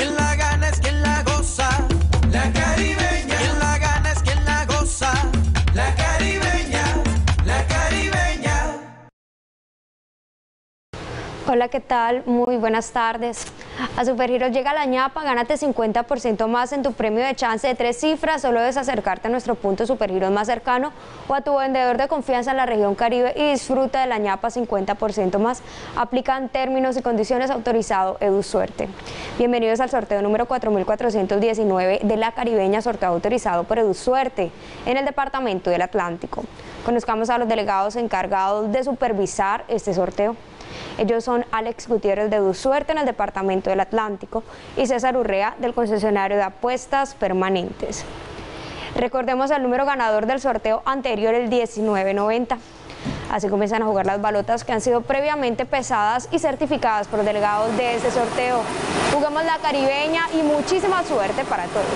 Quien la gana es quien la goza. La Caribeña. Quien la gana es quien la goza. La Caribeña. La Caribeña. Hola, ¿qué tal? Muy buenas tardes. A Supergiros llega la ñapa, gánate 50% más en tu premio de chance de 3 cifras, solo debes acercarte a nuestro punto Supergiros más cercano o a tu vendedor de confianza en la región Caribe y disfruta de la ñapa 50% más. Aplican términos y condiciones, autorizado EduSuerte. Bienvenidos al sorteo número 4419 de La Caribeña, sorteo autorizado por EduSuerte en el departamento del Atlántico. Conozcamos a los delegados encargados de supervisar este sorteo. Ellos son Alex Gutiérrez de Du Suerte en el departamento del Atlántico y César Urrea del concesionario de apuestas permanentes. Recordemos al número ganador del sorteo anterior, el 1990. Así comienzan a jugar las balotas que han sido previamente pesadas y certificadas por delegados de este sorteo. Jugamos La Caribeña y muchísima suerte para todos.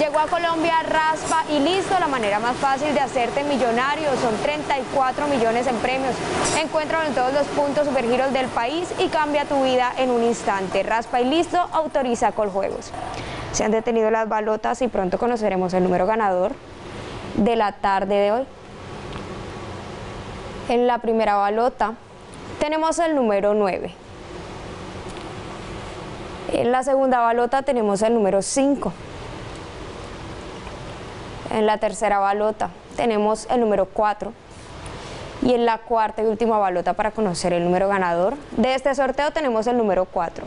Llegó a Colombia Raspa y Listo, la manera más fácil de hacerte millonario. Son 34 millones en premios. Encuéntralo en todos los puntos Supergiros del país y cambia tu vida en un instante. Raspa y Listo, autoriza Coljuegos. Se han detenido las balotas y pronto conoceremos el número ganador de la tarde de hoy. En la primera balota tenemos el número 9. En la segunda balota tenemos el número 5. En la tercera balota tenemos el número 4. Y en la cuarta y última balota, para conocer el número ganador de este sorteo, tenemos el número 4.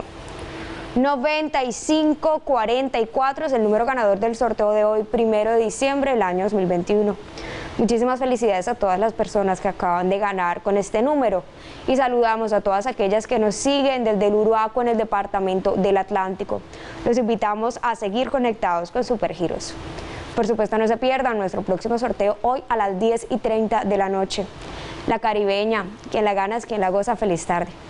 9544 es el número ganador del sorteo de hoy, 1 de diciembre del año 2021. Muchísimas felicidades a todas las personas que acaban de ganar con este número y saludamos a todas aquellas que nos siguen desde el Uruaco en el departamento del Atlántico. Los invitamos a seguir conectados con Supergiros. Por supuesto, no se pierdan nuestro próximo sorteo hoy a las 10:30 de la noche. La Caribeña, quien la gana es quien la goza. Feliz tarde.